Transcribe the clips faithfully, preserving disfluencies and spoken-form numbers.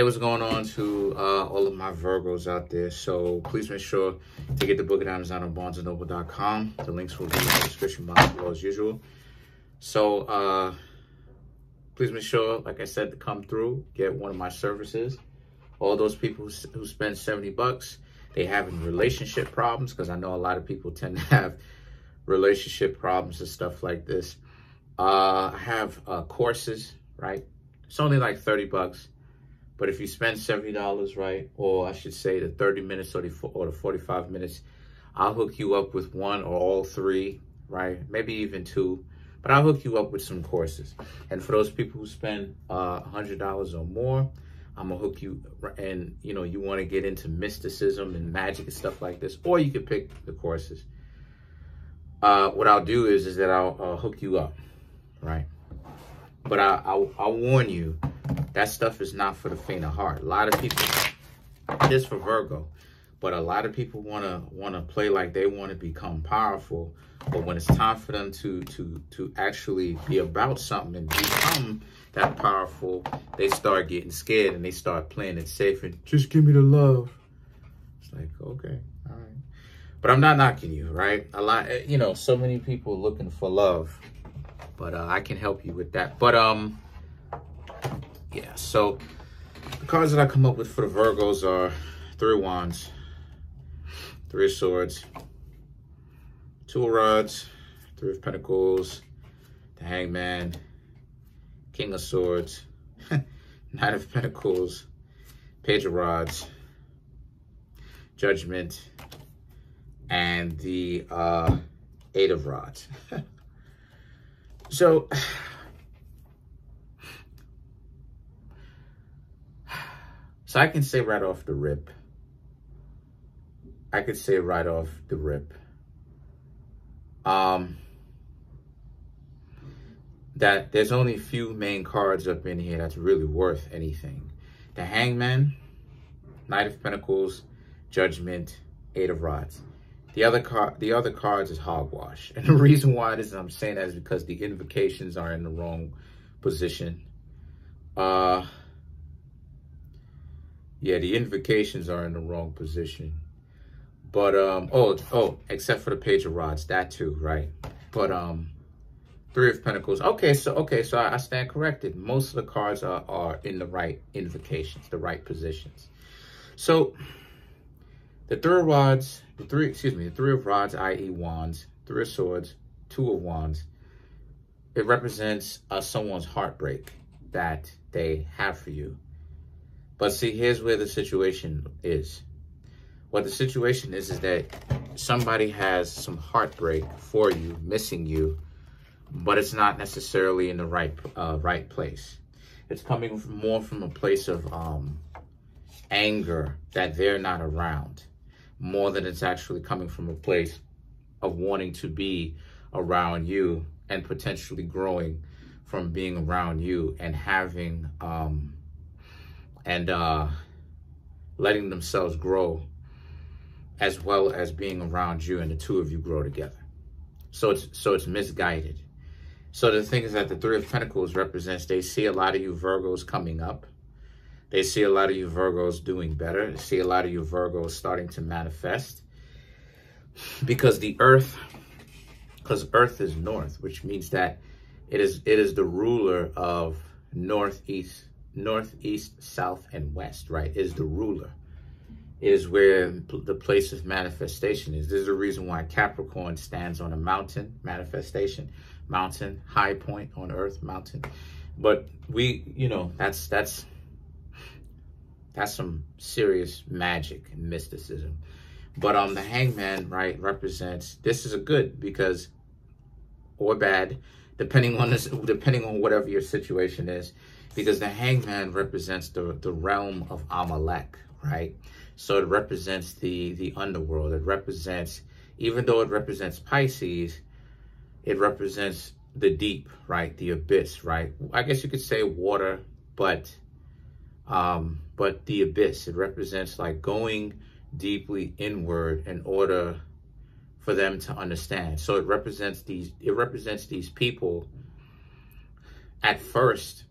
Hey, what's going on to uh, all of my Virgos out there? So please make sure to get the book at Amazon or Barnes and Noble dot com. The links will be in the description box below as usual. So uh, please make sure, like I said, to come through, get one of my services. All those people who spend seventy bucks, they having relationship problems, because I know a lot of people tend to have relationship problems and stuff like this. Uh, I have uh, courses, right? It's only like thirty bucks. But if you spend seventy dollars, right, or I should say the thirty minutes or the, or the forty-five minutes, I'll hook you up with one or all three, right? Maybe even two, but I'll hook you up with some courses. And for those people who spend uh, one hundred dollars or more, I'm gonna hook you, and you know, you wanna get into mysticism and magic and stuff like this, or you could pick the courses. Uh, what I'll do is, is that I'll uh, hook you up, right? But I, I, I warn you, that stuff is not for the faint of heart. A lot of people, it is for Virgo, but a lot of people want to want to play like they want to become powerful. But when it's time for them to to to actually be about something and become that powerful, they start getting scared and they start playing it safe and just give me the love. It's like, okay, all right. But I'm not knocking you, right? A lot, you know, so many people looking for love, but uh, I can help you with that. But um. Yeah, so the cards that I come up with for the Virgos are Three of Wands, Three of Swords, Two of Rods, Three of Pentacles, the Hangman, King of Swords, Knight of Pentacles, Page of Rods, Judgment, and the uh, Eight of Rods. So So I can say right off the rip, I could say right off the rip, um, that there's only a few main cards up in here that's really worth anything. The Hangman, Knight of Pentacles, Judgment, Eight of Rods. The other card, the other cards is hogwash. And the reason why this is, I'm saying that is because the invocations are in the wrong position. Uh... Yeah, the invocations are in the wrong position. But, um, oh, oh, except for the Page of Rods, that too, right? But, um, Three of Pentacles. Okay, so, okay, so I, I stand corrected. Most of the cards are, are in the right invocations, the right positions. So, the Three of Rods, the three, excuse me, the Three of Rods, that is Wands, Three of Swords, Two of Wands. It represents uh, someone's heartbreak that they have for you. But see, here's where the situation is. What the situation is, is that somebody has some heartbreak for you, missing you, but it's not necessarily in the right uh, right place. It's coming from more from a place of um, anger that they're not around, more than it's actually coming from a place of wanting to be around you and potentially growing from being around you and having... Um, and uh, letting themselves grow as well as being around you, and the two of you grow together. So it's, so it's misguided. So the thing is that the Three of Pentacles represents, they see a lot of you Virgos coming up. They see a lot of you Virgos doing better. They see a lot of you Virgos starting to manifest, because the earth, because earth is north, which means that it is, it is the ruler of northeast, northeast, south, and west, right? Is the ruler, it is where the place of manifestation is. This is the reason why Capricorn stands on a mountain, manifestation, mountain, high point on earth, mountain. But we, you know, that's that's that's some serious magic and mysticism. But um, the Hangman, right, represents, this is a good, because, or bad, depending on this, depending on whatever your situation is. Because the Hangman represents the, the realm of Amalek, right? So it represents the, the underworld. It represents, even though it represents Pisces, it represents the deep, right? The abyss, right? I guess you could say water, but, um, but the abyss. It represents like going deeply inward in order for them to understand. So it represents these, it represents these people at first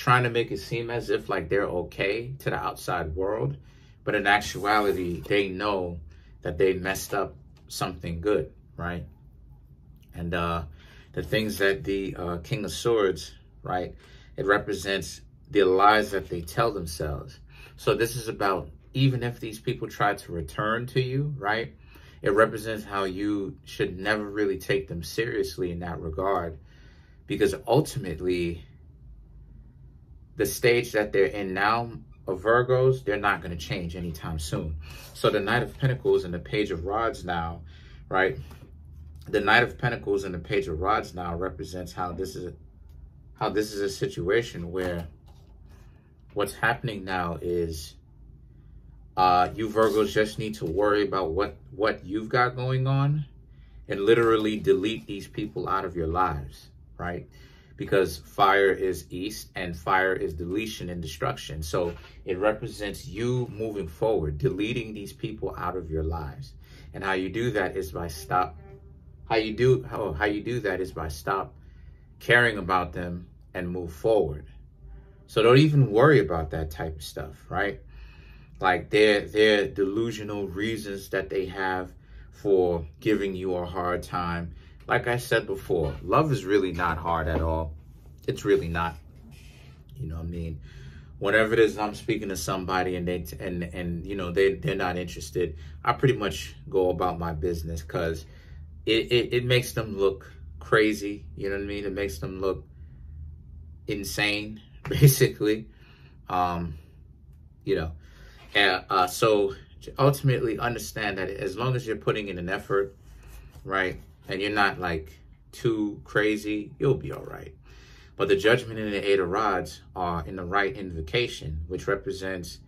trying to make it seem as if like they're okay to the outside world, but in actuality, they know that they messed up something good, right? And uh, the things that the uh, King of Swords, right, it represents the lies that they tell themselves. So this is about, even if these people try to return to you, right, it represents how you should never really take them seriously in that regard, because ultimately, the stage that they're in now of Virgos, they're not going to change anytime soon. So the Knight of Pentacles and the Page of Rods now, right? The Knight of Pentacles and the Page of Rods now represents how this is, how this is a situation where what's happening now is uh, you Virgos just need to worry about what, what you've got going on and literally delete these people out of your lives, right? Because fire is east and fire is deletion and destruction. So it represents you moving forward, deleting these people out of your lives. And how you do that is by stop, how you do, how, how you do that is by stop caring about them and move forward. So don't even worry about that type of stuff, right? Like their, their delusional reasons that they have for giving you a hard time. Like I said before, love is really not hard at all. It's really not. You know what I mean? Whenever it is I'm speaking to somebody and they and and you know they they're not interested, I pretty much go about my business because it, it it makes them look crazy. You know what I mean? It makes them look insane, basically. Um, you know, and uh, so ultimately understand that as long as you're putting in an effort, right? And you're not like too crazy, you'll be all right. But the Judgment and the Eight of Rods are in the right invocation, which represents,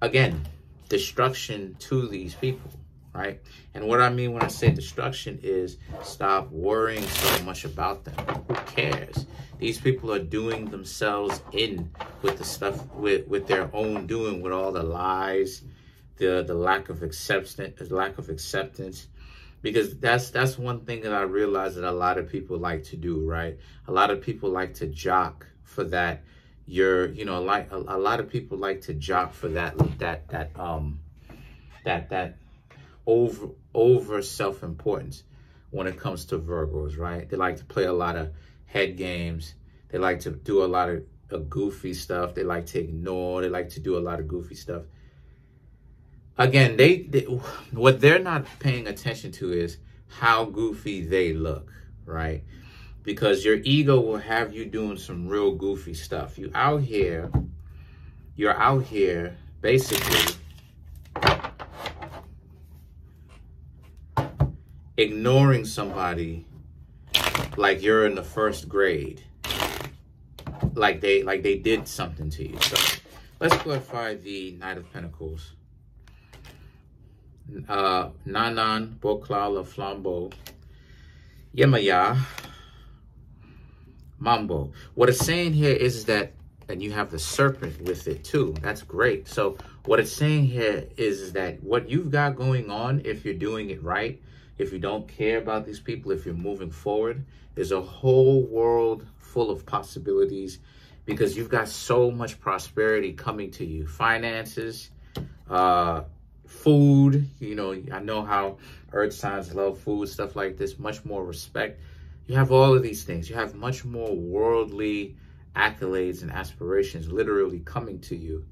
again, destruction to these people, right? And what I mean when I say destruction is stop worrying so much about them. Who cares? These people are doing themselves in with the stuff, with, with their own doing, with all the lies, the, the lack of acceptance, lack of acceptance. Because that's that's one thing that I realized that a lot of people like to do, right? A lot of people like to jock for that. You're, you know, like a, a lot of people like to jock for that that that um that that over over self-importance when it comes to Virgos, right? They like to play a lot of head games. They like to do a lot of, of goofy stuff. They like to ignore. They like to do a lot of goofy stuff. Again, they, they what they're not paying attention to is how goofy they look, right? Because your ego will have you doing some real goofy stuff. You out here, you're out here basically ignoring somebody like you're in the first grade, like they like they did something to you. So let's clarify the Knight of Pentacles. Uh, Nanan Bokla La Flambeau Yemaya Mambo. What it's saying here is that, and you have the serpent with it too. That's great. So what it's saying here is that what you've got going on, if you're doing it right, if you don't care about these people, if you're moving forward, there's a whole world full of possibilities because you've got so much prosperity coming to you. Finances, uh, food, you know, I know how earth signs love food, stuff like this, much more respect. You have all of these things. You have much more worldly accolades and aspirations literally coming to you.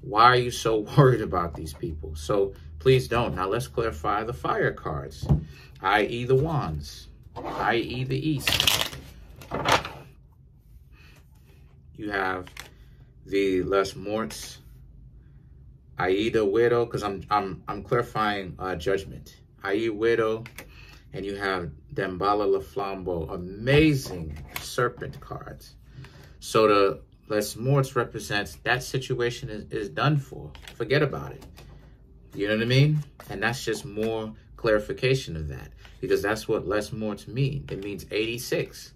Why are you so worried about these people? So please don't. Now let's clarify the fire cards, that is the wands, that is the east. You have the Les Morts. Ayida-Weddo, because I'm I'm I'm clarifying uh, judgment. Ayida-Weddo, and you have Damballa La Flambeau. Amazing serpent cards. So the Les Morts represents that situation is, is done for. Forget about it. You know what I mean? And that's just more clarification of that because that's what Les Morts mean. It means eighty-six.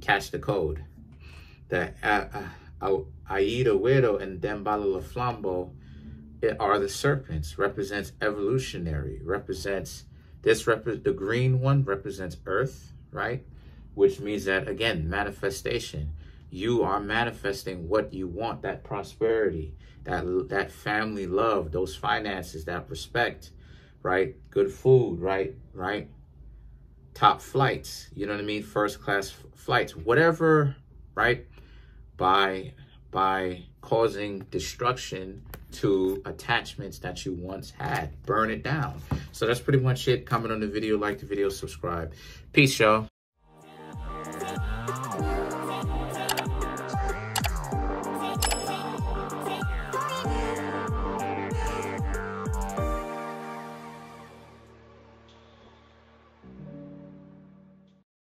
Catch the code. The uh, uh, Ayida-Weddo and Damballa La Flambeau are the serpents, represents evolutionary, represents this, rep the green one represents earth, right? Which means that, again, manifestation. you are manifesting what you want, that prosperity, that that family love, those finances, that respect, right? Good food, right? Right? Top flights, you know what I mean? First class flights, whatever, right? By by causing destruction to attachments that you once had. Burn it down. So that's pretty much it. Comment on the video, like the video, subscribe. Peace, y'all.